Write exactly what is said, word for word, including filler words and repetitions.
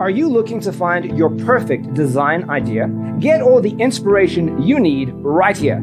Are you looking to find your perfect design idea? Get all the inspiration you need right here.